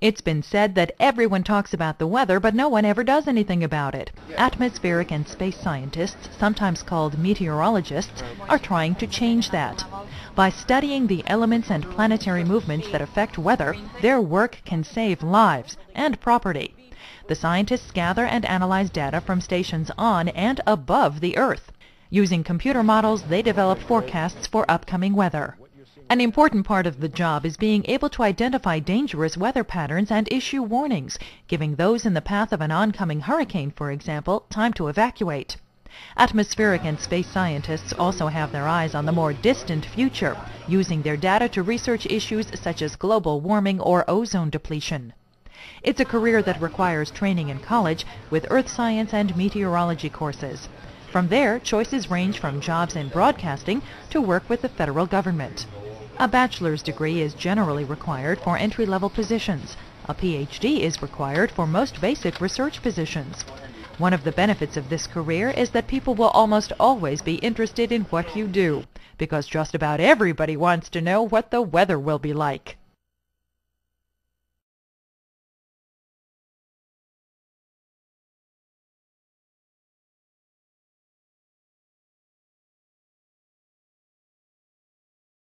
It's been said that everyone talks about the weather, but no one ever does anything about it. Atmospheric and space scientists, sometimes called meteorologists, are trying to change that. By studying the elements and planetary movements that affect weather, their work can save lives and property. The scientists gather and analyze data from stations on and above the Earth. Using computer models, they develop forecasts for upcoming weather. An important part of the job is being able to identify dangerous weather patterns and issue warnings, giving those in the path of an oncoming hurricane, for example, time to evacuate. Atmospheric and space scientists also have their eyes on the more distant future, using their data to research issues such as global warming or ozone depletion. It's a career that requires training in college with earth science and meteorology courses. From there, choices range from jobs in broadcasting to work with the federal government. A bachelor's degree is generally required for entry-level positions. A PhD is required for most basic research positions. One of the benefits of this career is that people will almost always be interested in what you do, because just about everybody wants to know what the weather will be like.